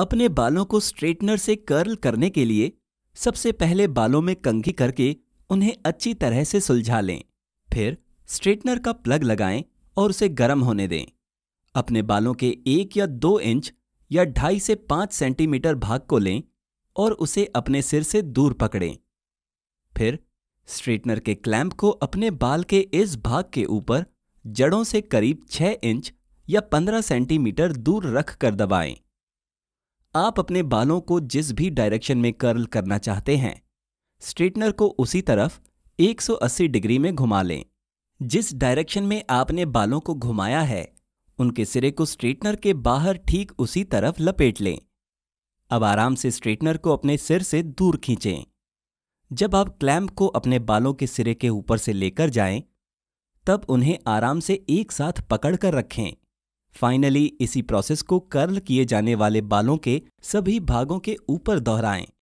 अपने बालों को स्ट्रेटनर से कर्ल करने के लिए सबसे पहले बालों में कंघी करके उन्हें अच्छी तरह से सुलझा लें। फिर स्ट्रेटनर का प्लग लगाएं और उसे गर्म होने दें। अपने बालों के 1 या 2 इंच या 2.5 से 5 सेंटीमीटर भाग को लें और उसे अपने सिर से दूर पकड़ें। फिर स्ट्रेटनर के क्लैंप को अपने बाल के इस भाग के ऊपर जड़ों से करीब 6 इंच या 15 सेंटीमीटर दूर रख कर दबाएं। आप अपने बालों को जिस भी डायरेक्शन में कर्ल करना चाहते हैं, स्ट्रेटनर को उसी तरफ 180 डिग्री में घुमा लें। जिस डायरेक्शन में आपने बालों को घुमाया है, उनके सिरे को स्ट्रेटनर के बाहर ठीक उसी तरफ लपेट लें। अब आराम से स्ट्रेटनर को अपने सिर से दूर खींचें। जब आप क्लैंप को अपने बालों के सिरे के ऊपर से लेकर जाएं, तब उन्हें आराम से एक साथ पकड़ कर रखें। फाइनली इसी प्रोसेस को कर्ल किए जाने वाले बालों के सभी भागों के ऊपर दोहराएं।